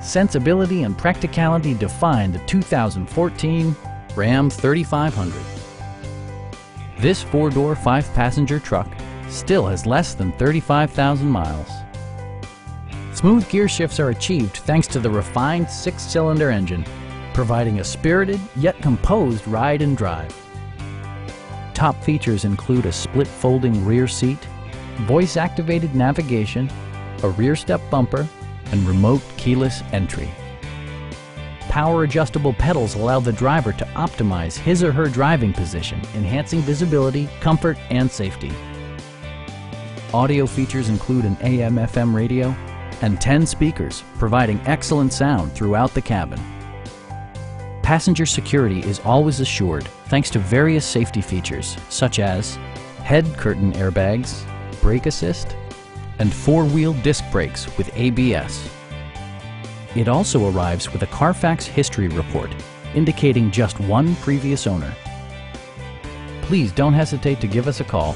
Sensibility and practicality define the 2014 Ram 3500. This four-door, five-passenger truck still has less than 35,000 miles. Smooth gear shifts are achieved thanks to the refined six-cylinder engine, providing a spirited yet composed ride and drive. Top features include a split folding rear seat, voice-activated navigation, a rear step bumper, and remote keyless entry. Power adjustable pedals allow the driver to optimize his or her driving position, enhancing visibility, comfort, and safety. Audio features include an AM/FM radio and 10 speakers, providing excellent sound throughout the cabin. Passenger security is always assured thanks to various safety features such as head curtain airbags, brake assist, and four-wheel disc brakes with ABS. It also arrives with a Carfax history report indicating just one previous owner. Please don't hesitate to give us a call.